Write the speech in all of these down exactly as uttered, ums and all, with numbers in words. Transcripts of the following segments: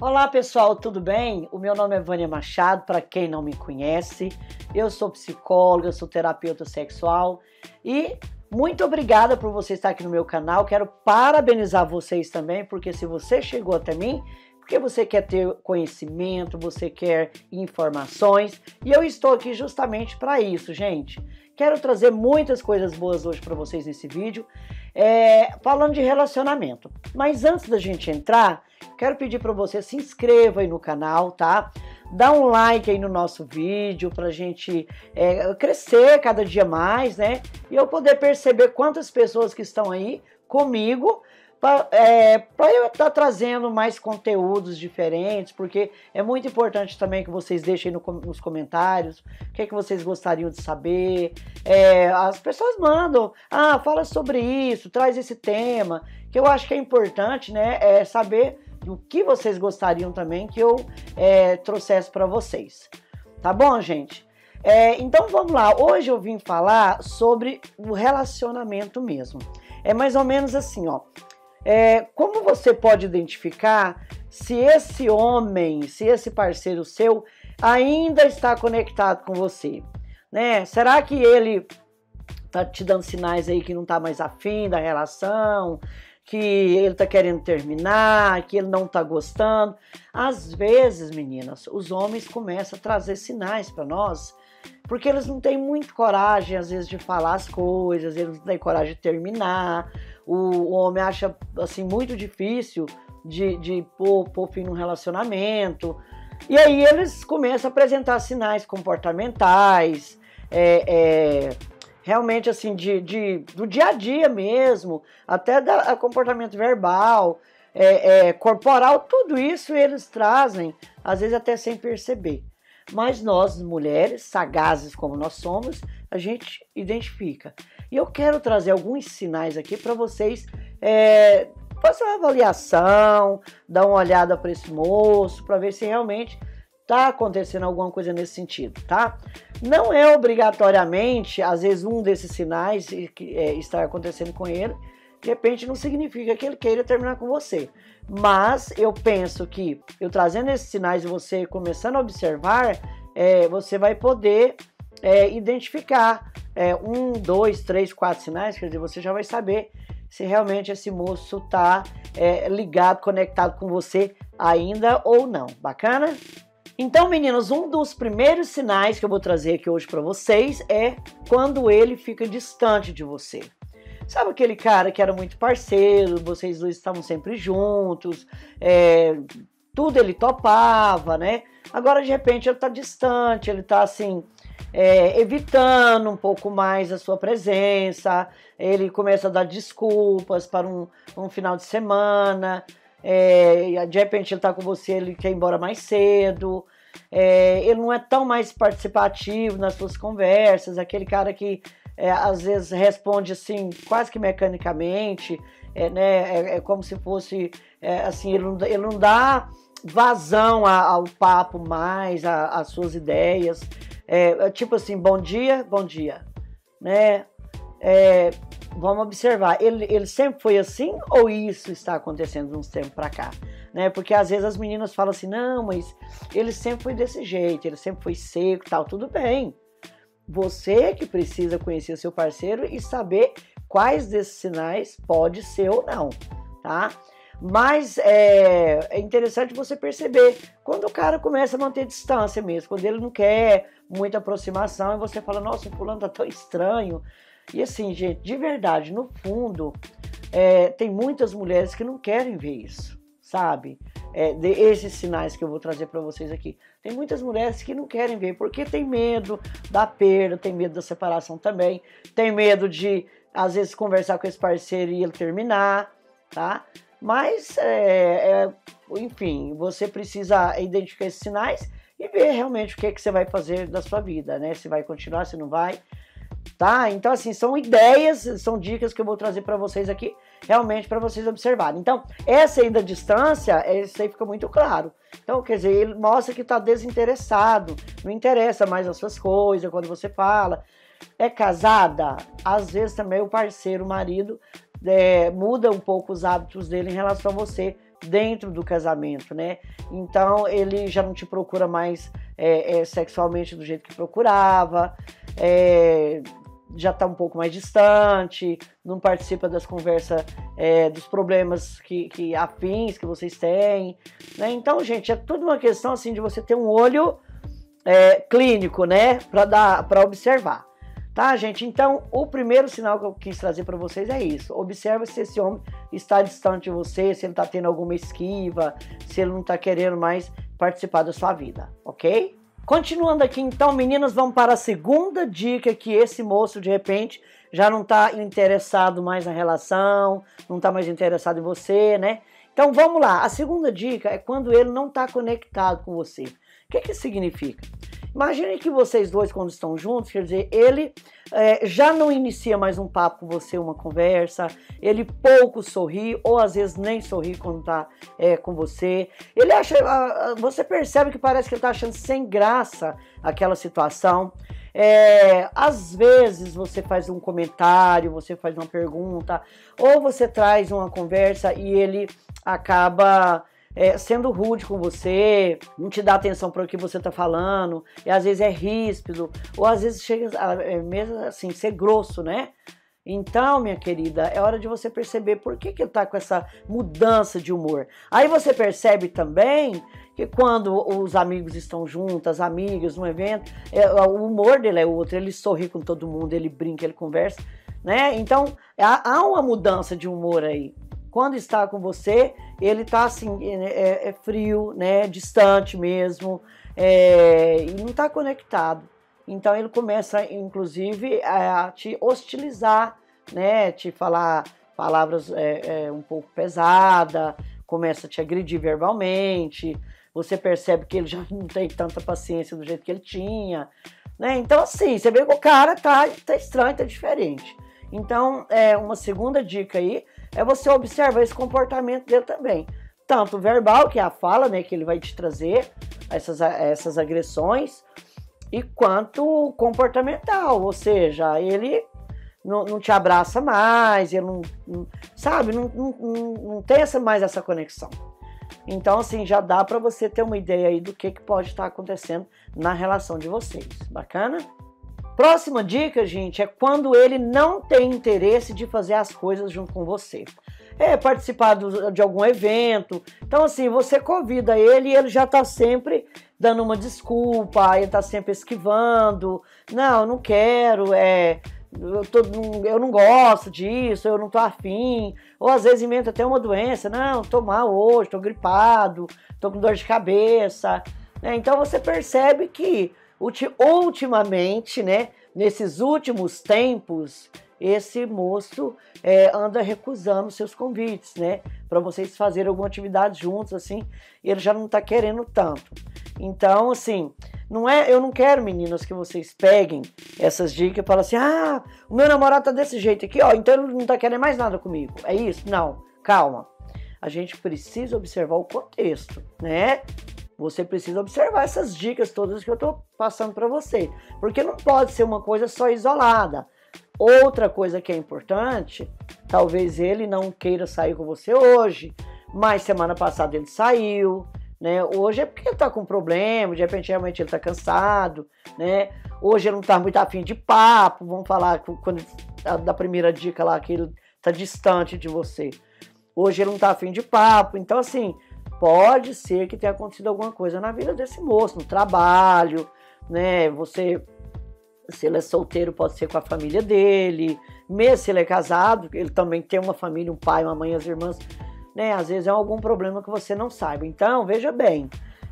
Olá pessoal, tudo bem? O meu nome é Vânia Machado, para quem não me conhece, eu sou psicóloga, sou terapeuta sexual e muito obrigada por você estar aqui no meu canal. Quero parabenizar vocês também, porque se você chegou até mim, porque você quer ter conhecimento, você quer informações e eu estou aqui justamente para isso, gente. Quero trazer muitas coisas boas hoje para vocês nesse vídeo, é, falando de relacionamento. Mas antes da gente entrar, quero pedir para você se inscreva aí no canal, tá? Dá um like aí no nosso vídeo para a gente é, crescer cada dia mais, né? E eu poder perceber quantas pessoas que estão aí comigo para é, eu estar trazendo mais conteúdos diferentes, porque é muito importante também que vocês deixem no, nos comentários o que é que vocês gostariam de saber. É, as pessoas mandam, ah, fala sobre isso, traz esse tema, que eu acho que é importante, né, é saber o que vocês gostariam também que eu é, trouxesse para vocês. Tá bom, gente? É, então vamos lá, hoje eu vim falar sobre o relacionamento mesmo. É mais ou menos assim, ó. É, como você pode identificar se esse homem, se esse parceiro seu ainda está conectado com você, né? Será que ele tá te dando sinais aí que não tá mais afim da relação, que ele tá querendo terminar, que ele não tá gostando? Às vezes, meninas, os homens começam a trazer sinais para nós, porque eles não têm muito coragem, às vezes, de falar as coisas, eles não têm coragem de terminar. O homem acha, assim, muito difícil de, de pôr, pôr fim num relacionamento. E aí eles começam a apresentar sinais comportamentais, é, é, realmente, assim, de, de, do dia a dia mesmo, até da, comportamento verbal, é, é, corporal, tudo isso eles trazem, às vezes até sem perceber. Mas nós, mulheres, sagazes como nós somos, a gente identifica. E eu quero trazer alguns sinais aqui para vocês é, fazer uma avaliação, dar uma olhada para esse moço, para ver se realmente está acontecendo alguma coisa nesse sentido, tá? Não é obrigatoriamente, às vezes, um desses sinais que é, está acontecendo com ele, de repente não significa que ele queira terminar com você. Mas eu penso que eu trazendo esses sinais e você começando a observar, é, você vai poder é, identificar é, um, dois, três, quatro sinais, quer dizer, você já vai saber se realmente esse moço tá é, ligado, conectado com você ainda ou não. Bacana? Então, meninos, um dos primeiros sinais que eu vou trazer aqui hoje para vocês é quando ele fica distante de você. Sabe aquele cara que era muito parceiro, vocês dois estavam sempre juntos, é, tudo ele topava, né? Agora, de repente, ele tá distante, ele tá, assim, é, evitando um pouco mais a sua presença, ele começa a dar desculpas para um, um final de semana, é, de repente ele tá com você, ele quer ir embora mais cedo, é, ele não é tão mais participativo nas suas conversas, aquele cara que... É, às vezes responde assim, quase que mecanicamente, é, né, é, é como se fosse, é, assim, ele não, ele não dá vazão a, ao papo mais, às suas ideias, é, é, tipo assim, bom dia, bom dia, né, é, vamos observar, ele, ele sempre foi assim ou isso está acontecendo de uns tempos para cá, né, porque às vezes as meninas falam assim, não, mas ele sempre foi desse jeito, ele sempre foi seco e tal, tudo bem. Você que precisa conhecer seu parceiro e saber quais desses sinais pode ser ou não, tá? Mas é, é interessante você perceber quando o cara começa a manter distância mesmo, quando ele não quer muita aproximação e você fala, nossa, o fulano tá tão estranho. E assim, gente, de verdade, no fundo, é, tem muitas mulheres que não querem ver isso, sabe? É, de, esses sinais que eu vou trazer para vocês aqui. Tem muitas mulheres que não querem ver, porque tem medo da perda, tem medo da separação também, tem medo de, às vezes, conversar com esse parceiro e ele terminar, tá? Mas, é, é, enfim, você precisa identificar esses sinais e ver realmente o que, é que você vai fazer da sua vida, né? Se vai continuar, se não vai, tá? Então, assim, são ideias, são dicas que eu vou trazer para vocês aqui, realmente para vocês observarem. Então, essa aí da distância, isso aí fica muito claro. Então, quer dizer, ele mostra que está desinteressado, não interessa mais as suas coisas, quando você fala. É casada? Às vezes também o parceiro, o marido, é, muda um pouco os hábitos dele em relação a você, dentro do casamento, né? Então ele já não te procura mais é, é, sexualmente do jeito que procurava, é, já está um pouco mais distante, não participa das conversas, é, dos problemas que, que afins que vocês têm, né? Então, gente, é tudo uma questão assim de você ter um olho é, clínico, né? Para dar, para observar. Tá, gente? Então, o primeiro sinal que eu quis trazer para vocês é isso. Observe se esse homem está distante de você, se ele está tendo alguma esquiva, se ele não está querendo mais participar da sua vida, ok? Continuando aqui, então, meninas, vamos para a segunda dica, que esse moço, de repente, já não está interessado mais na relação, não está mais interessado em você, né? Então, vamos lá. A segunda dica é quando ele não está conectado com você. O que que isso significa? Imagine que vocês dois, quando estão juntos, quer dizer, ele é, já não inicia mais um papo com você, uma conversa, ele pouco sorri, ou às vezes nem sorri quando tá é, com você, ele acha, você percebe que parece que ele tá achando sem graça aquela situação, é, às vezes você faz um comentário, você faz uma pergunta, ou você traz uma conversa e ele acaba... É, sendo rude com você, não te dá atenção para o que você tá falando, e às vezes é ríspido, ou às vezes chega a, é, mesmo assim, ser grosso, né? Então, minha querida, é hora de você perceber por que que ele tá com essa mudança de humor. Aí você percebe também que quando os amigos estão juntos, as amigas, num evento, é, o humor dele é outro, ele sorri com todo mundo, ele brinca, ele conversa, né? Então, há, há uma mudança de humor aí. Quando está com você, ele está assim, é, é frio, né, distante mesmo, é, e não está conectado. Então ele começa, inclusive, a te hostilizar, né, te falar palavras é, é, um pouco pesadas, começa a te agredir verbalmente, você percebe que ele já não tem tanta paciência do jeito que ele tinha, né? Então assim, você vê que o cara tá, tá estranho, tá diferente. Então, é, uma segunda dica aí é você observar esse comportamento dele também. Tanto verbal, que é a fala, né, que ele vai te trazer essas, essas agressões, e quanto comportamental, ou seja, ele não, não te abraça mais, ele não, não sabe, não, não, não, não tem essa, mais essa conexão. Então, assim, já dá para você ter uma ideia aí do que, que pode estar acontecendo na relação de vocês. Bacana? Próxima dica, gente, é quando ele não tem interesse de fazer as coisas junto com você. É participar do, de algum evento. Então, assim, você convida ele e ele já tá sempre dando uma desculpa, ele tá sempre esquivando. Não, eu não quero, é, eu, tô, eu não gosto disso, eu não tô afim. Ou às vezes inventa até uma doença. Não, tô mal hoje, tô gripado, tô com dor de cabeça. É, então, você percebe que ultimamente, né, nesses últimos tempos, esse moço é, anda recusando seus convites, né, para vocês fazerem alguma atividade juntos, assim, ele já não tá querendo tanto. Então, assim, não é, eu não quero, meninas, que vocês peguem essas dicas e falem assim, ah, o meu namorado tá desse jeito aqui, ó, então ele não tá querendo mais nada comigo, é isso? Não, calma, a gente precisa observar o contexto, né? Você precisa observar essas dicas todas que eu tô passando para você, porque não pode ser uma coisa só isolada. Outra coisa que é importante, talvez ele não queira sair com você hoje, mas semana passada ele saiu, né? Hoje é porque ele tá com problema, de repente realmente ele tá cansado, né? Hoje ele não tá muito afim de papo, vamos falar quando, da primeira dica lá, que ele tá distante de você. Hoje ele não tá afim de papo, então assim... Pode ser que tenha acontecido alguma coisa na vida desse moço, no trabalho, né? Você, se ele é solteiro, pode ser com a família dele. Mesmo se ele é casado, ele também tem uma família, um pai, uma mãe, as irmãs, né? Às vezes é algum problema que você não saiba. Então, veja bem,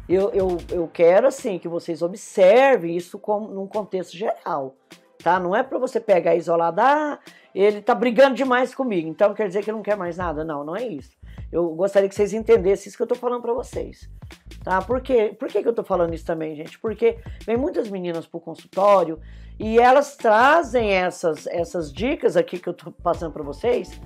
eu, eu, eu quero, assim, que vocês observem isso como, num contexto geral, tá? Não é para você pegar isolado, ah, ele tá brigando demais comigo, então quer dizer que ele não quer mais nada. Não, não é isso. Eu gostaria que vocês entendessem isso que eu tô falando pra vocês, tá? Por quê? Por que que eu tô falando isso também, gente? Porque vem muitas meninas pro consultório e elas trazem essas, essas dicas aqui que eu tô passando pra vocês,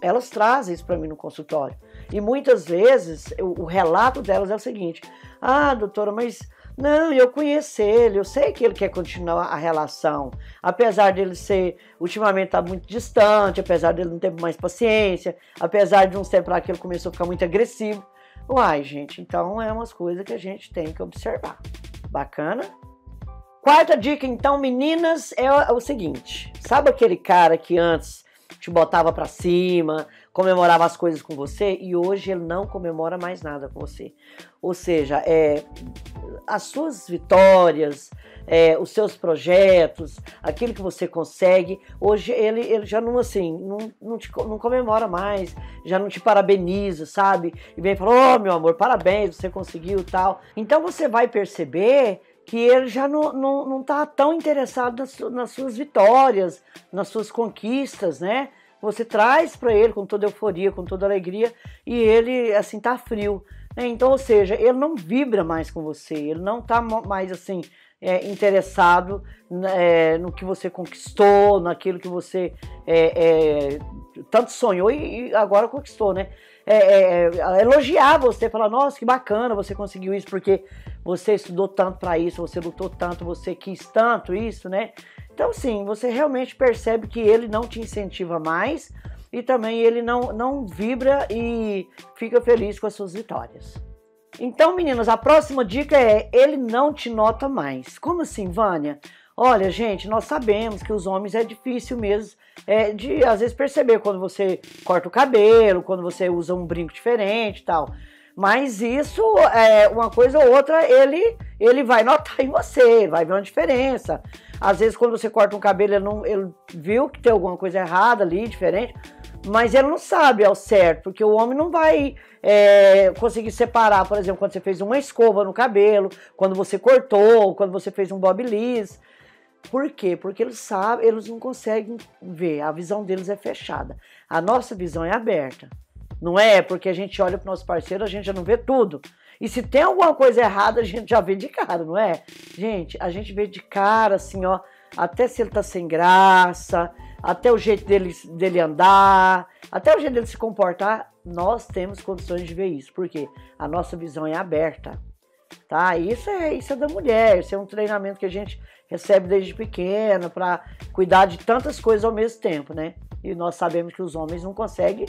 elas trazem isso pra mim no consultório. E muitas vezes, eu, o relato delas é o seguinte, ah, doutora, mas Não, eu conheço ele, eu sei que ele quer continuar a relação, apesar dele ser, ultimamente tá muito distante, apesar dele não ter mais paciência, apesar de uns tempos pra que ele começou a ficar muito agressivo. Uai, gente, então é umas coisas que a gente tem que observar. Bacana? Quarta dica, então, meninas, é o seguinte, sabe aquele cara que antes te botava pra cima, comemorava as coisas com você e hoje ele não comemora mais nada com você? Ou seja, é, as suas vitórias, é, os seus projetos, aquilo que você consegue, hoje ele, ele já não, assim, não, não, te, não comemora mais, já não te parabeniza, sabe? E vem e fala, oh, meu amor, parabéns, você conseguiu e tal. Então você vai perceber que ele já não, não, não tá tão interessado nas, nas suas vitórias, nas suas conquistas, né? Você traz para ele com toda euforia, com toda alegria, e ele, assim, tá frio. Né? Então, ou seja, ele não vibra mais com você, ele não tá mais, assim, é, interessado é, no que você conquistou, naquilo que você é, é, tanto sonhou e, e agora conquistou, né? É, é, elogiar você, falar, nossa, que bacana, você conseguiu isso, porque você estudou tanto para isso, você lutou tanto, você quis tanto isso, né? Então, sim, você realmente percebe que ele não te incentiva mais e também ele não, não vibra e fica feliz com as suas vitórias. Então, meninas, a próxima dica é, ele não te nota mais. Como assim, Vânia? Olha, gente, nós sabemos que os homens é difícil mesmo é, de, às vezes, perceber quando você corta o cabelo, quando você usa um brinco diferente e tal. Mas isso, é, uma coisa ou outra, ele, ele vai notar em você, vai ver uma diferença. Às vezes, quando você corta um cabelo, ele, não, ele viu que tem alguma coisa errada ali, diferente, mas ele não sabe ao certo, porque o homem não vai é, conseguir separar, por exemplo, quando você fez uma escova no cabelo, quando você cortou, quando você fez um bob liso. Por quê? Porque eles sabem, eles não conseguem ver, a visão deles é fechada. A nossa visão é aberta, não é? Porque a gente olha para o nosso parceiro, a gente já não vê tudo. E se tem alguma coisa errada, a gente já vê de cara, não é? Gente, a gente vê de cara, assim, ó, até se ele tá sem graça, até o jeito dele, dele andar, até o jeito dele se comportar, nós temos condições de ver isso. Por quê? A nossa visão é aberta. Tá? Isso é, isso é da mulher, isso é um treinamento que a gente recebe desde pequena para cuidar de tantas coisas ao mesmo tempo, né? E nós sabemos que os homens não conseguem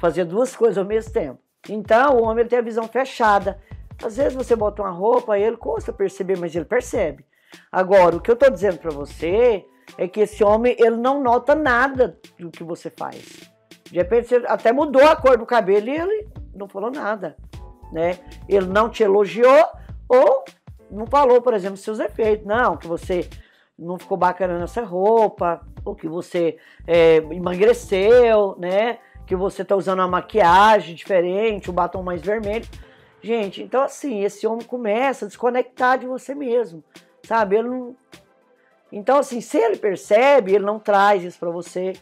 fazer duas coisas ao mesmo tempo. Então, o homem ele tem a visão fechada. Às vezes você bota uma roupa e ele custa perceber, mas ele percebe. Agora, o que eu tô dizendo para você é que esse homem ele não nota nada do que você faz. De repente, você até mudou a cor do cabelo e ele não falou nada, né? Ele não te elogiou, ou não falou, por exemplo, seus defeitos. Não, que você não ficou bacana nessa roupa, ou que você é, emagreceu, né? Que você tá usando uma maquiagem diferente, um batom mais vermelho. Gente, então assim, esse homem começa a desconectar de você mesmo, sabe? Ele não... Então assim, se ele percebe, ele não traz isso para você.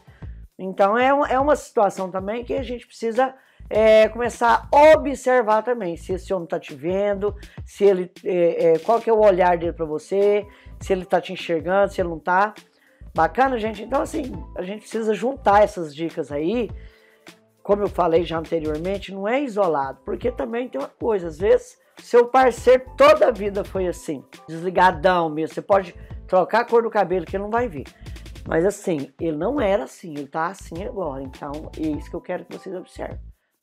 Então é, um, é uma situação também que a gente precisa... É, começar a observar também se esse homem tá te vendo, se ele, é, é, qual que é o olhar dele para você, se ele tá te enxergando, se ele não tá. Bacana, gente? Então, assim, a gente precisa juntar essas dicas aí, como eu falei já anteriormente, não é isolado, porque também tem uma coisa, às vezes, seu parceiro toda a vida foi assim, desligadão mesmo, você pode trocar a cor do cabelo que ele não vai ver. Mas assim, ele não era assim, ele tá assim agora, então é isso que eu quero que vocês observem.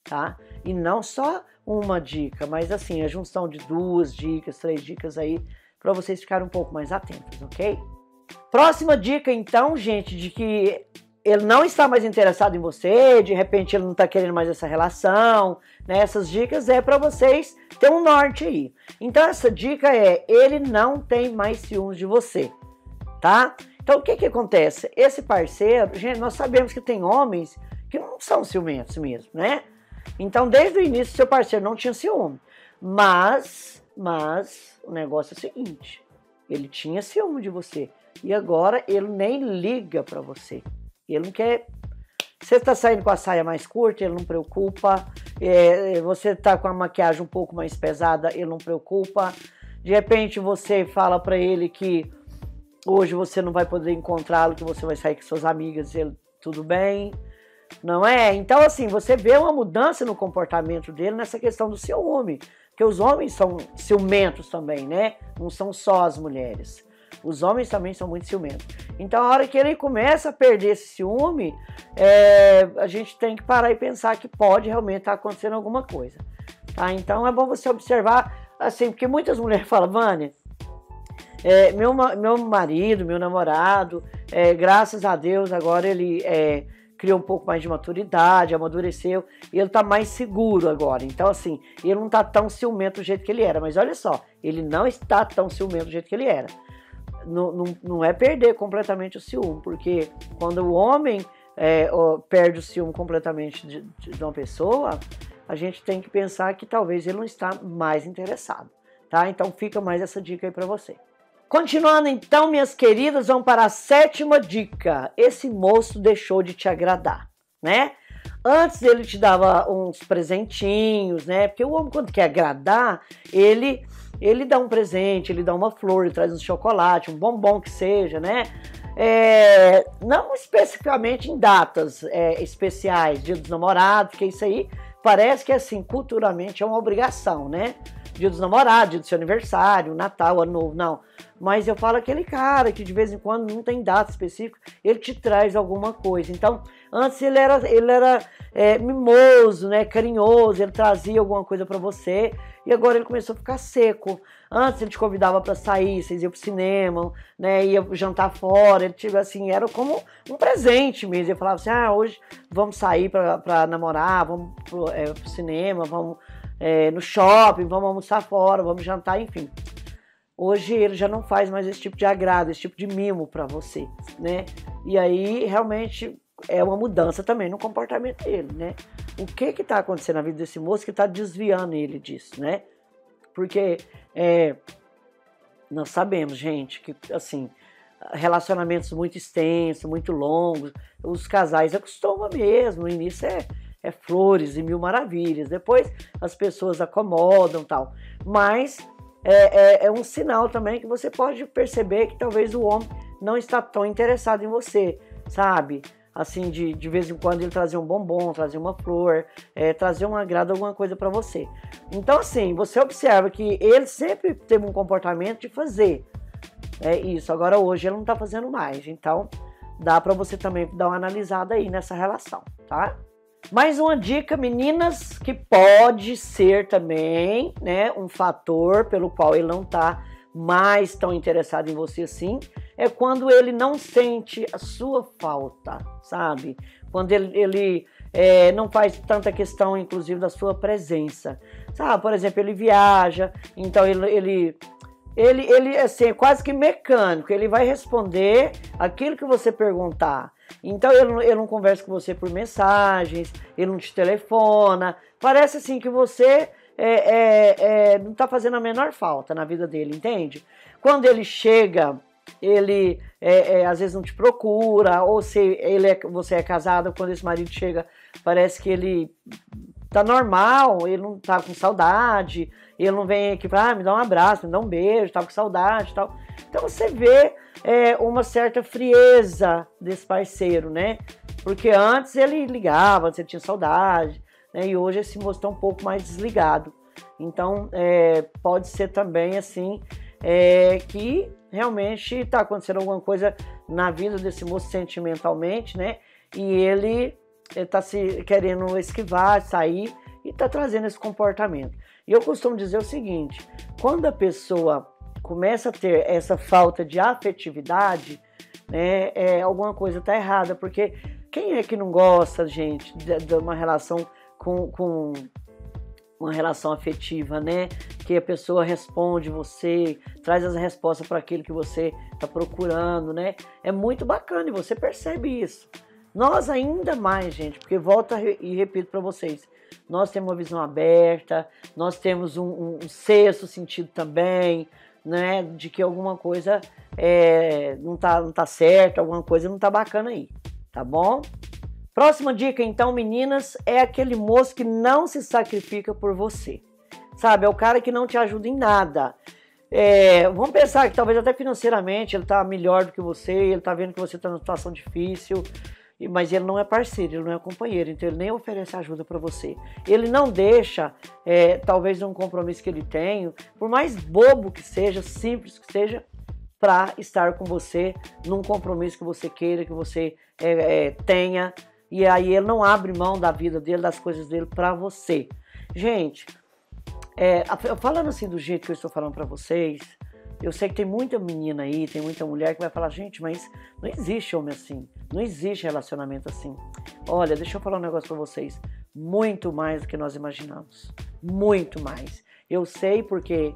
Tá? E não só uma dica, mas assim, a junção de duas dicas, três dicas aí, para vocês ficarem um pouco mais atentos, ok? Próxima dica, então, gente, de que ele não está mais interessado em você, de repente ele não está querendo mais essa relação, né? Essas dicas é para vocês ter um norte aí. Então, essa dica é, ele não tem mais ciúmes de você, tá? Então, o que que acontece? Esse parceiro, gente, nós sabemos que tem homens que não são ciumentos mesmo, né? Então, desde o início, seu parceiro não tinha ciúme, mas, mas o negócio é o seguinte, ele tinha ciúme de você e agora ele nem liga pra você, ele não quer, você tá saindo com a saia mais curta, ele não preocupa, é, você tá com a maquiagem um pouco mais pesada, ele não preocupa, de repente você fala pra ele que hoje você não vai poder encontrá-lo, que você vai sair com suas amigas, ele, tudo bem. Não é? Então, assim, você vê uma mudança no comportamento dele nessa questão do ciúme. Porque os homens são ciumentos também, né? Não são só as mulheres. Os homens também são muito ciumentos. Então, a hora que ele começa a perder esse ciúme, é, a gente tem que parar e pensar que pode realmente estar acontecendo alguma coisa. Tá? Então, é bom você observar, assim, porque muitas mulheres falam, Vânia, é, meu, meu marido, meu namorado, é, graças a Deus, agora ele... É, criou um pouco mais de maturidade, amadureceu, e ele tá mais seguro agora. Então, assim, ele não tá tão ciumento do jeito que ele era. Mas olha só, ele não está tão ciumento do jeito que ele era. Não, não, não é perder completamente o ciúme, porque quando o homem é, perde o ciúme completamente de, de uma pessoa, a gente tem que pensar que talvez ele não está mais interessado, tá? Então fica mais essa dica aí pra você. Continuando então, minhas queridas, vamos para a sétima dica. Esse moço deixou de te agradar, né? Antes ele te dava uns presentinhos, né? Porque o homem, quando quer agradar, ele, ele dá um presente, ele dá uma flor, ele traz um chocolate, um bombom que seja, né? É, não especificamente em datas é, especiais, dia dos namorados, porque isso aí parece que, assim, culturalmente é uma obrigação, né? Dia dos namorados, dia do seu aniversário, Natal, Ano Novo, não. Mas eu falo aquele cara que de vez em quando não tem data específica, ele te traz alguma coisa. Então, antes ele era, ele era é, mimoso, né, carinhoso, ele trazia alguma coisa pra você, e agora ele começou a ficar seco. Antes ele te convidava pra sair, vocês iam pro cinema, né, ia jantar fora, ele tipo, assim, era como um presente mesmo. Ele falava assim, ah, hoje vamos sair pra, pra namorar, vamos pro, é, pro cinema, vamos... É, no shopping, vamos almoçar fora, vamos jantar, enfim. Hoje ele já não faz mais esse tipo de agrado, esse tipo de mimo pra você, né? E aí, realmente, é uma mudança também no comportamento dele, né? O que que tá acontecendo na vida desse moço que tá desviando ele disso, né? Porque é, nós sabemos, gente, que, assim, relacionamentos muito extensos, muito longos, os casais acostumam mesmo, no início é... É flores e mil maravilhas, depois as pessoas acomodam e tal. Mas é, é, é um sinal também que você pode perceber que talvez o homem não está tão interessado em você, sabe? Assim, de, de vez em quando ele trazer um bombom, trazer uma flor, é, trazer um agrado, alguma coisa para você. Então, assim, você observa que ele sempre teve um comportamento de fazer é isso. Agora, hoje, ele não tá fazendo mais. Então, dá para você também dar uma analisada aí nessa relação, tá? Mais uma dica, meninas, que pode ser também, né, um fator pelo qual ele não tá mais tão interessado em você assim, é quando ele não sente a sua falta, sabe? Quando ele, ele é, não faz tanta questão, inclusive, da sua presença, sabe? Por exemplo, ele viaja, então ele... ele Ele, ele assim, é quase que mecânico, ele vai responder aquilo que você perguntar. Então, ele, ele não conversa com você por mensagens, ele não te telefona. Parece, assim, que você é, é, é, não tá fazendo a menor falta na vida dele, entende? Quando ele chega, ele é, é, às vezes não te procura, ou se ele é, você é casado, quando esse marido chega, parece que ele... tá normal, ele não tá com saudade, ele não vem aqui pra ah, me dá um abraço, me dá um beijo, tá com saudade e tal. Então você vê é, uma certa frieza desse parceiro, né? Porque antes ele ligava, antes ele tinha saudade, né? E hoje esse moço tá um pouco mais desligado. Então é, pode ser também assim é, que realmente tá acontecendo alguma coisa na vida desse moço sentimentalmente, né? E ele... ele tá se querendo esquivar, sair e tá trazendo esse comportamento. E eu costumo dizer o seguinte, quando a pessoa começa a ter essa falta de afetividade, né, é, alguma coisa tá errada, porque quem é que não gosta, gente, de, de uma relação com, com uma relação afetiva, né? Que a pessoa responde você, traz as respostas para aquilo que você tá procurando, né? É muito bacana e você percebe isso. Nós ainda mais, gente, porque volto e repito para vocês, nós temos uma visão aberta, nós temos um, um, um sexto sentido também, né, de que alguma coisa é, não tá, não tá certa, alguma coisa não tá bacana aí, tá bom? Próxima dica, então, meninas, é aquele moço que não se sacrifica por você, sabe? É o cara que não te ajuda em nada. É, vamos pensar que talvez até financeiramente ele tá melhor do que você, ele tá vendo que você tá numa situação difícil, mas ele não é parceiro, ele não é companheiro, então ele nem oferece ajuda para você. Ele não deixa, é, talvez um compromisso que ele tenha, por mais bobo que seja, simples que seja, para estar com você num compromisso que você queira, que você é, é, tenha, e aí ele não abre mão da vida dele, das coisas dele para você. Gente, é, falando assim do jeito que eu estou falando para vocês, eu sei que tem muita menina aí, tem muita mulher que vai falar, gente, mas não existe homem assim, não existe relacionamento assim. Olha, deixa eu falar um negócio para vocês, muito mais do que nós imaginamos, muito mais. Eu sei porque,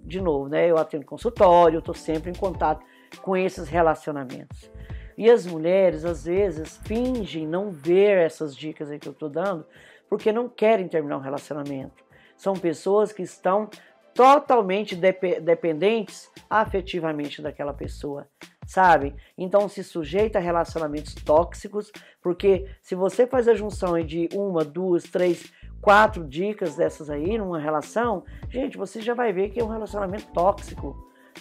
de novo, né, eu atendo consultório, eu tô sempre em contato com esses relacionamentos. E as mulheres, às vezes, fingem não ver essas dicas aí que eu tô dando, porque não querem terminar um relacionamento. São pessoas que estão totalmente dep- dependentes afetivamente daquela pessoa, sabe? Então se sujeita a relacionamentos tóxicos, porque se você faz a junção de uma, duas, três, quatro dicas dessas aí numa relação, gente, você já vai ver que é um relacionamento tóxico,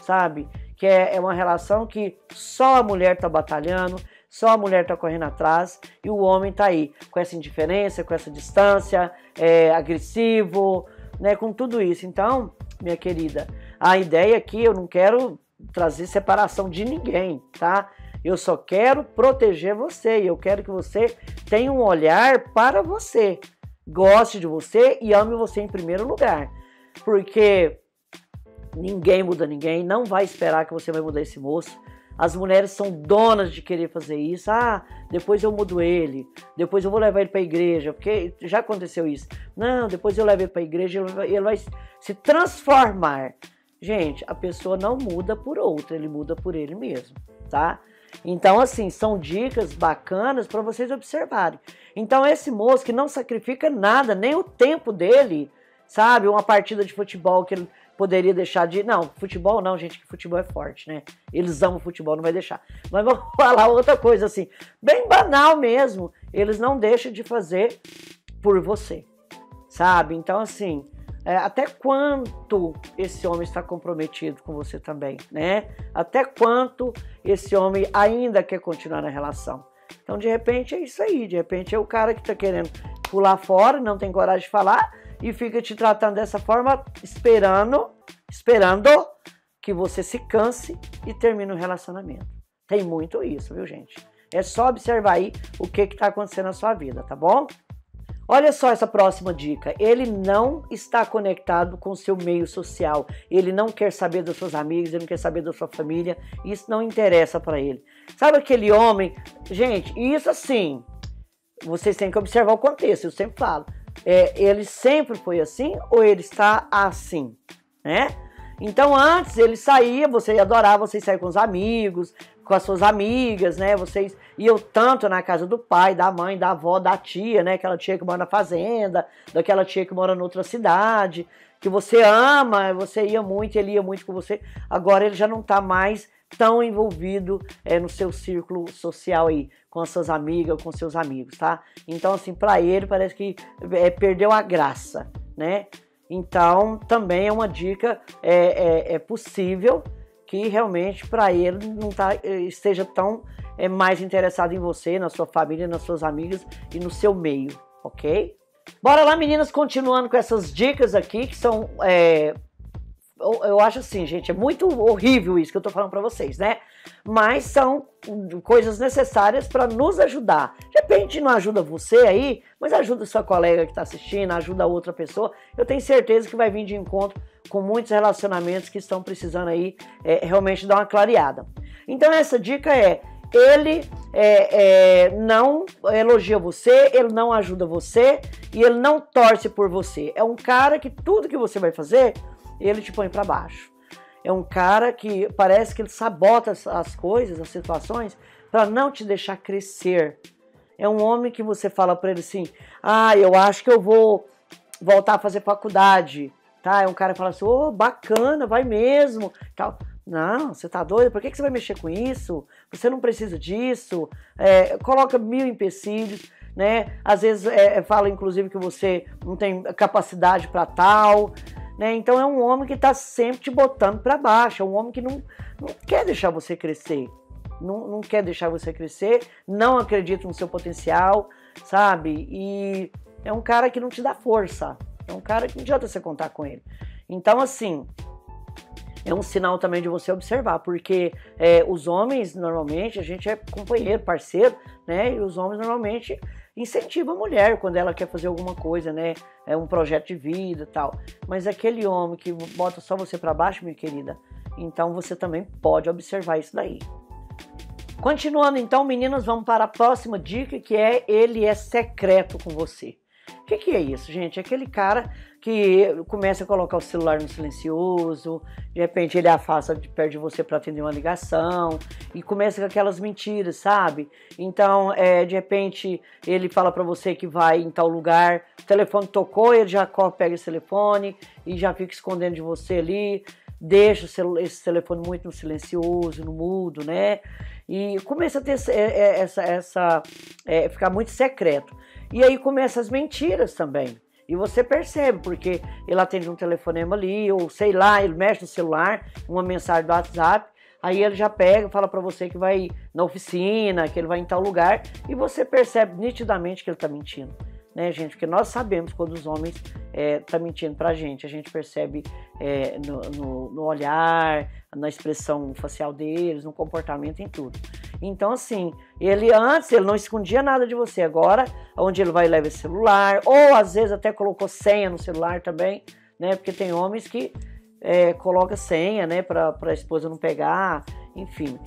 sabe? Que é, é uma relação que só a mulher tá batalhando, só a mulher tá correndo atrás e o homem tá aí com essa indiferença, com essa distância, é, agressivo, né, com tudo isso. Então, minha querida, a ideia aqui, eu não quero trazer separação de ninguém, tá? Eu só quero proteger você e eu quero que você tenha um olhar para você, goste de você e ame você em primeiro lugar, porque ninguém muda ninguém, não vai esperar que você vai mudar esse moço. As mulheres são donas de querer fazer isso. Ah, depois eu mudo ele, depois eu vou levar ele para a igreja, porque já aconteceu isso. Não, depois eu levo ele para a igreja, ele vai, ele vai se transformar. Gente, a pessoa não muda por outra, ele muda por ele mesmo, tá? Então, assim, são dicas bacanas para vocês observarem. Então, esse moço que não sacrifica nada, nem o tempo dele, sabe? Uma partida de futebol que ele poderia deixar de... Não, futebol não, gente, que futebol é forte, né? Eles amam futebol, não vai deixar. Mas vou falar outra coisa, assim, bem banal mesmo. Eles não deixam de fazer por você, sabe? Então, assim, é, até quanto esse homem está comprometido com você também, né? Até quanto esse homem ainda quer continuar na relação. Então, de repente, é isso aí. De repente, é o cara que tá querendo pular fora, não tem coragem de falar, e fica te tratando dessa forma, esperando, esperando que você se canse e termine o relacionamento. Tem muito isso, viu, gente? É só observar aí o que que tá acontecendo na sua vida, tá bom? Olha só essa próxima dica. Ele não está conectado com o seu meio social. Ele não quer saber dos seus amigos, ele não quer saber da sua família. Isso não interessa para ele. Sabe aquele homem? Gente, isso assim, vocês têm que observar o contexto, eu sempre falo. É, ele sempre foi assim ou ele está assim, né? Então antes ele saía, você adorava, você saía com os amigos, com as suas amigas, né? Vocês iam tanto na casa do pai, da mãe, da avó, da tia, né? Aquela tia que mora na fazenda, daquela tia que mora noutra cidade, que você ama, você ia muito, ele ia muito com você. Agora ele já não está mais tão envolvido é, no seu círculo social aí, com as suas amigas, com seus amigos, tá? Então, assim, pra ele parece que é, perdeu a graça, né? Então, também é uma dica, é, é, é possível que realmente pra ele não tá, esteja tão é, mais interessado em você, na sua família, nas suas amigas e no seu meio, ok? Bora lá, meninas, continuando com essas dicas aqui, que são... É, eu acho assim, gente, é muito horrível isso que eu tô falando pra vocês, né? Mas são coisas necessárias pra nos ajudar. De repente não ajuda você aí, mas ajuda sua colega que tá assistindo, ajuda outra pessoa. Eu tenho certeza que vai vir de encontro com muitos relacionamentos que estão precisando aí é, realmente dar uma clareada. Então essa dica é, ele é, é, não elogia você, ele não ajuda você e ele não torce por você. É um cara que tudo que você vai fazer... ele te põe para baixo. É um cara que parece que ele sabota as coisas, as situações, para não te deixar crescer. É um homem que você fala para ele assim, ah, eu acho que eu vou voltar a fazer faculdade, tá? É um cara que fala assim, oh, bacana, vai mesmo, tal. Não, você tá doido? Por que que você vai mexer com isso? Você não precisa disso. É, coloca mil empecilhos, né? Às vezes é, fala, inclusive, que você não tem capacidade para tal. Né? Então é um homem que está sempre te botando para baixo, é um homem que não, não quer deixar você crescer. não, não quer deixar você crescer, não acredita no seu potencial, sabe? E é um cara que não te dá força, é um cara que não adianta você contar com ele. Então, assim, é um sinal também de você observar, porque é, os homens, normalmente, a gente é companheiro, parceiro, né? E os homens, normalmente, incentivam a mulher quando ela quer fazer alguma coisa, né? É um projeto de vida e tal. Mas aquele homem que bota só você pra baixo, minha querida, então você também pode observar isso daí. Continuando, então, meninas, vamos para a próxima dica, que é: ele é secreto com você. O que, que é isso, gente? É aquele cara que começa a colocar o celular no silencioso, de repente ele afasta de perto de você para atender uma ligação e começa com aquelas mentiras, sabe? Então, é, de repente, ele fala para você que vai em tal lugar, o telefone tocou, ele já corre, pega esse telefone e já fica escondendo de você ali, deixa esse telefone muito no silencioso, no mudo, né? E começa a ter essa... essa é, ficar muito secreto. E aí começam as mentiras também. E você percebe, porque ele atende um telefonema ali, ou sei lá, ele mexe no celular, uma mensagem do WhatsApp, aí ele já pega, fala pra você que vai na oficina, que ele vai em tal lugar, e você percebe nitidamente que ele tá mentindo. Né, gente? Porque nós sabemos quando os homens é, tá mentindo pra gente, a gente percebe é, no, no, no olhar, na expressão facial deles, no comportamento, em tudo. Então, assim, ele antes ele não escondia nada de você, agora onde ele vai leva esse celular, ou às vezes até colocou senha no celular também, né? Porque tem homens que é, colocam senha, né, pra, pra esposa não pegar, enfim.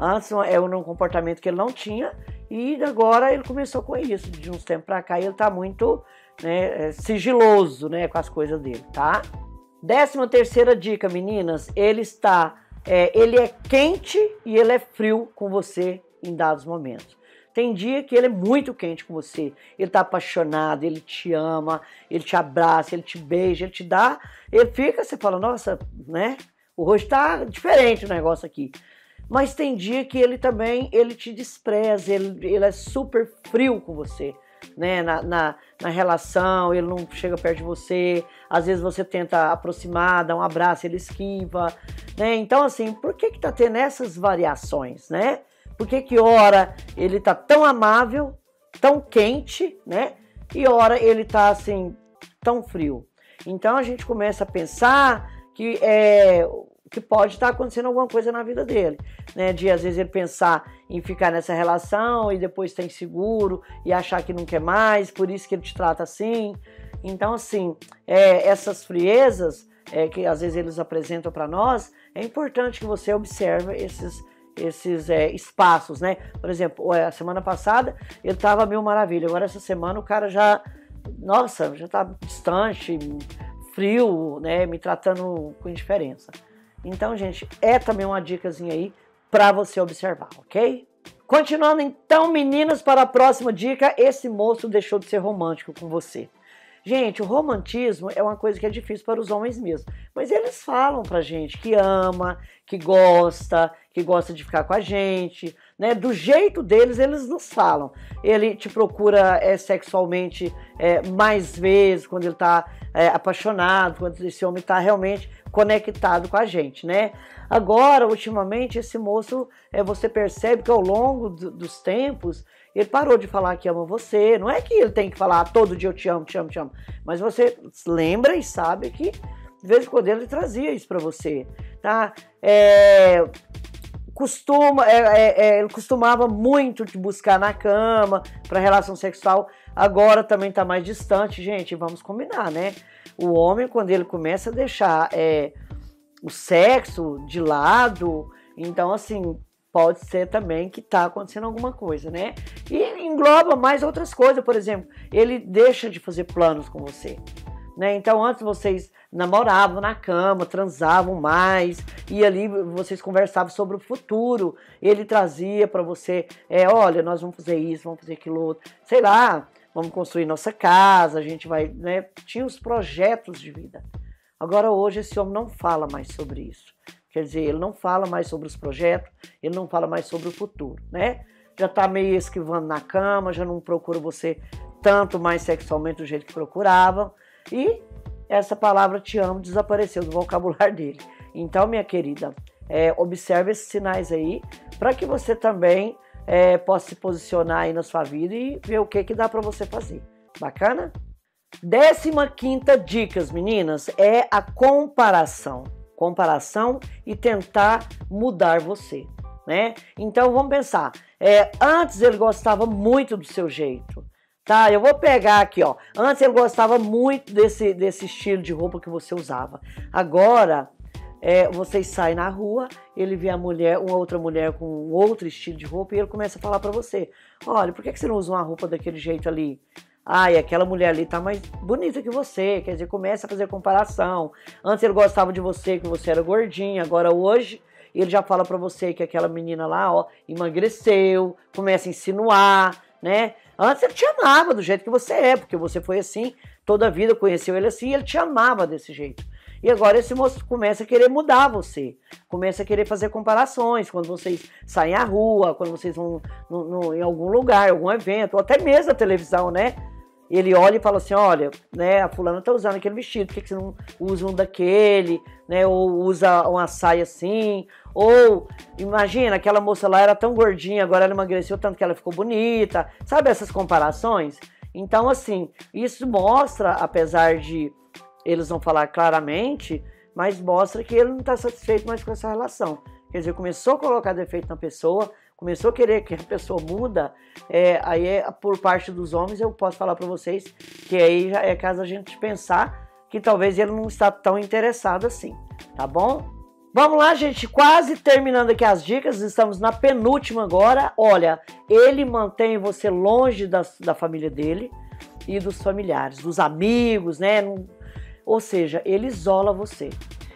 Antes é um comportamento que ele não tinha, e agora ele começou com isso, de uns tempos pra cá, e ele tá muito, né, sigiloso, né, com as coisas dele, tá? Décima terceira dica, meninas, ele está, é, ele é quente e ele é frio com você em dados momentos. Tem dia que ele é muito quente com você, ele tá apaixonado, ele te ama, ele te abraça, ele te beija, ele te dá, ele fica, você fala, nossa, né, o rosto tá diferente o negócio aqui. Mas tem dia que ele também, ele te despreza, ele, ele é super frio com você, né, na, na, na relação, ele não chega perto de você, às vezes você tenta aproximar, dá um abraço, ele esquiva, né, então assim, por que que tá tendo essas variações, né, por que que ora ele tá tão amável, tão quente, né, e ora ele tá assim, tão frio? Então a gente começa a pensar que é... que pode estar acontecendo alguma coisa na vida dele, né? De às vezes ele pensar em ficar nessa relação e depois estar inseguro e achar que não quer mais, por isso que ele te trata assim. Então, assim, é, essas friezas é, que às vezes eles apresentam para nós, é importante que você observe esses, esses é, espaços, né? Por exemplo, a semana passada ele estava mil maravilha, agora essa semana o cara já, nossa, já está distante, frio, né? Me tratando com indiferença. Então, gente, é também uma dicasinha aí pra você observar, ok? Continuando, então, meninas, para a próxima dica: esse moço deixou de ser romântico com você. Gente, o romantismo é uma coisa que é difícil para os homens mesmo, mas eles falam pra gente que ama, que gosta, que gosta de ficar com a gente, né? Do jeito deles, eles nos falam. Ele te procura é, sexualmente é, mais vezes, quando ele tá é, apaixonado, quando esse homem tá realmente conectado com a gente, né? Agora, ultimamente, esse moço, é, você percebe que ao longo do, dos tempos, ele parou de falar que ama você. Não é que ele tem que falar todo dia eu te amo, te amo, te amo. Mas você lembra e sabe que de vez em quando ele trazia isso pra você, tá? É... Costuma, é, é, ele costumava muito te buscar na cama para relação sexual, agora também tá mais distante. Gente, vamos combinar, né? O homem, quando ele começa a deixar é, o sexo de lado, então assim, pode ser também que tá acontecendo alguma coisa, né? E engloba mais outras coisas, por exemplo, ele deixa de fazer planos com você, né? Então antes vocês namoravam na cama, transavam mais, e ali vocês conversavam sobre o futuro, ele trazia para você, é, olha, nós vamos fazer isso, vamos fazer aquilo outro, sei lá, vamos construir nossa casa, a gente vai, né? Tinha os projetos de vida. Agora hoje esse homem não fala mais sobre isso, quer dizer, ele não fala mais sobre os projetos, ele não fala mais sobre o futuro, né? Já tá meio esquivando na cama, já não procura você tanto mais sexualmente do jeito que procurava, e essa palavra te amo desapareceu do vocabulário dele. Então, minha querida, é, observe esses sinais aí, para que você também é, possa se posicionar aí na sua vida e ver o que, que dá para você fazer. Bacana? Décima quinta dicas, meninas, é a comparação. Comparação e tentar mudar você, né? Então vamos pensar, é, antes ele gostava muito do seu jeito, tá? Eu vou pegar aqui, ó, antes ele gostava muito desse, desse estilo de roupa que você usava. Agora, é, vocês saem na rua, ele vê a mulher, uma outra mulher com outro estilo de roupa e ele começa a falar pra você, olha, por que que você não usa uma roupa daquele jeito ali? Ah, e aquela mulher ali tá mais bonita que você, quer dizer, começa a fazer comparação. Antes ele gostava de você, que você era gordinha, agora hoje ele já fala pra você que aquela menina lá, ó, emagreceu, começa a insinuar, né? Antes ele te amava do jeito que você é, porque você foi assim, toda a vida conheceu ele assim, e ele te amava desse jeito. E agora esse moço começa a querer mudar você, começa a querer fazer comparações quando vocês saem à rua, quando vocês vão no, no, em algum lugar, algum evento, ou até mesmo a televisão, né? Ele olha e fala assim, olha, né, a fulana tá usando aquele vestido, por que que você não usa um daquele, né, ou usa uma saia assim, ou, imagina, aquela moça lá era tão gordinha, agora ela emagreceu tanto que ela ficou bonita, sabe essas comparações? Então, assim, isso mostra, apesar de eles não falar claramente, mas mostra que ele não tá satisfeito mais com essa relação. Quer dizer, começou a colocar defeito na pessoa, começou a querer que a pessoa muda, é, aí é, por parte dos homens eu posso falar para vocês que aí já é caso a gente pensar que talvez ele não está tão interessado assim, tá bom? Vamos lá, gente, quase terminando aqui as dicas, estamos na penúltima agora. Olha, ele mantém você longe da, da família dele e dos familiares, dos amigos, né? Ou seja, ele isola você.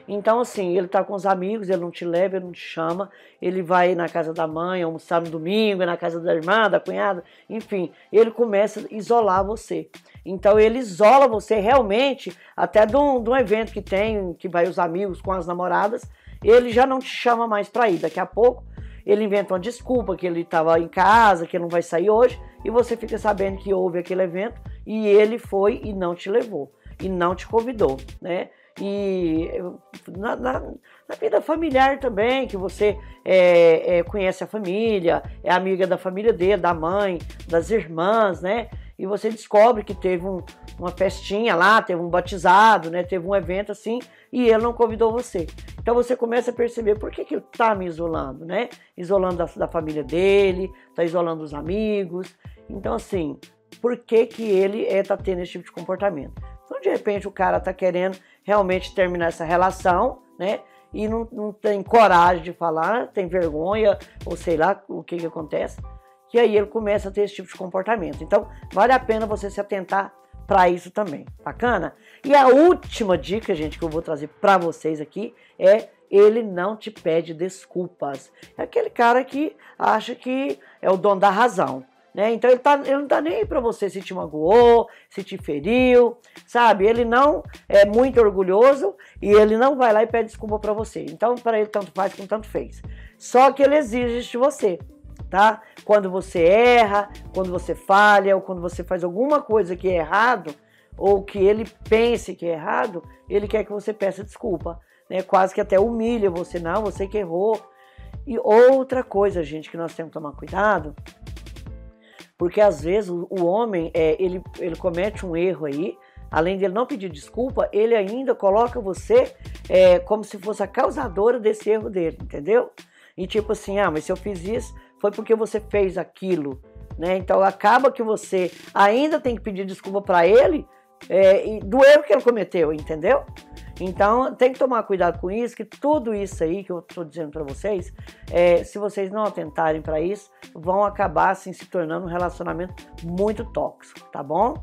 Então, assim, ele tá com os amigos, ele não te leva, ele não te chama, ele vai na casa da mãe, almoçar no domingo, na casa da irmã, da cunhada, enfim, ele começa a isolar você. Então, ele isola você realmente, até de um, de um evento que tem, que vai os amigos com as namoradas, ele já não te chama mais para ir. Daqui a pouco, ele inventa uma desculpa, que ele tava em casa, que ele não vai sair hoje, e você fica sabendo que houve aquele evento, e ele foi e não te levou, e não te convidou, né? E na, na, na vida familiar também, que você é, é, conhece a família, é amiga da família dele, da mãe, das irmãs, né? E você descobre que teve um, uma festinha lá, teve um batizado, né? Teve um evento assim, e ele não convidou você. Então você começa a perceber por que que ele tá me isolando, né? Isolando da, da família dele, tá isolando os amigos. Então, assim, por que que ele é, tá tendo esse tipo de comportamento? Então, de repente, o cara tá querendo realmente terminar essa relação, né? E não, não tem coragem de falar, tem vergonha, ou sei lá o que que acontece, que aí ele começa a ter esse tipo de comportamento. Então, vale a pena você se atentar para isso também, bacana? E a última dica, gente, que eu vou trazer para vocês aqui é: ele não te pede desculpas. É aquele cara que acha que é o dono da razão, né? Então ele, tá, ele não tá nem aí pra você se te magoou, se te feriu, sabe? Ele não é muito orgulhoso e ele não vai lá e pede desculpa pra você. Então pra ele tanto faz como tanto fez. Só que ele exige de você, tá? Quando você erra, quando você falha ou quando você faz alguma coisa que é errado ou que ele pense que é errado, ele quer que você peça desculpa, né? Quase que até humilha você, não, você que errou. E outra coisa, gente, que nós temos que tomar cuidado, porque às vezes o homem, é, ele, ele comete um erro aí, além dele não pedir desculpa, ele ainda coloca você é, como se fosse a causadora desse erro dele, entendeu? E tipo assim, ah, mas se eu fiz isso, foi porque você fez aquilo, né? Então acaba que você ainda tem que pedir desculpa para ele é, do erro que ele cometeu, entendeu? Então tem que tomar cuidado com isso, que tudo isso aí que eu estou dizendo para vocês, é, se vocês não atentarem para isso, vão acabar assim se tornando um relacionamento muito tóxico, tá bom?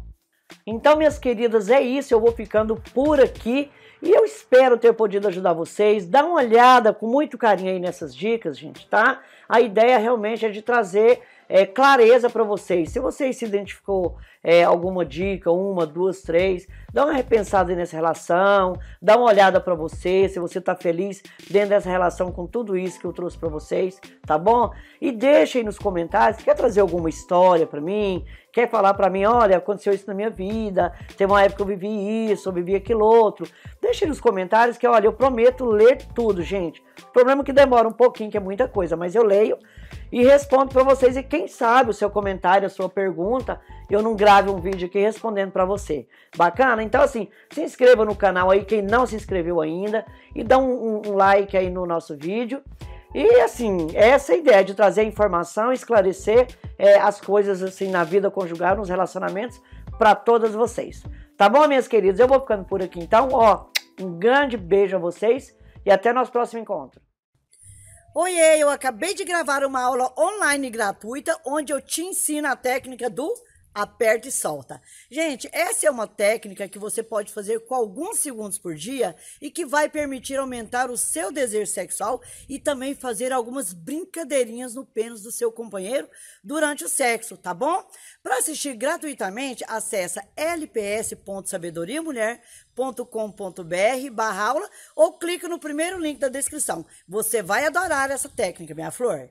Então, minhas queridas, é isso, eu vou ficando por aqui e eu espero ter podido ajudar vocês. Dá uma olhada com muito carinho aí nessas dicas, gente, tá? A ideia realmente é de trazer é, clareza para vocês. Se vocês se identificou é, alguma dica, uma, duas, três, dá uma repensada nessa relação, dá uma olhada para você, se você está feliz dentro dessa relação com tudo isso que eu trouxe para vocês, tá bom? E deixa aí nos comentários, quer trazer alguma história para mim? Quer falar para mim, olha, aconteceu isso na minha vida, teve uma época que eu vivi isso, eu vivi aquilo outro. Deixa aí nos comentários que, olha, eu prometo ler tudo, gente. O problema é que demora um pouquinho, que é muita coisa, mas eu leio e respondo para vocês. E quem sabe o seu comentário, a sua pergunta, eu não grave um vídeo aqui respondendo para você. Bacana? Então, assim, se inscreva no canal aí, quem não se inscreveu ainda, e dá um, um like aí no nosso vídeo. E, assim, essa é a ideia de trazer informação, esclarecer é, as coisas, assim, na vida conjugal, nos relacionamentos, para todas vocês. Tá bom, minhas queridas? Eu vou ficando por aqui, então. Ó, um grande beijo a vocês e até nosso próximo encontro. Oiê, eu acabei de gravar uma aula online gratuita, onde eu te ensino a técnica do aperta e solta. Gente, essa é uma técnica que você pode fazer com alguns segundos por dia e que vai permitir aumentar o seu desejo sexual e também fazer algumas brincadeirinhas no pênis do seu companheiro durante o sexo, tá bom? Para assistir gratuitamente, acessa l p s ponto sabedoria mulher ponto com ponto b r barra aula ou clica no primeiro link da descrição. Você vai adorar essa técnica, minha flor!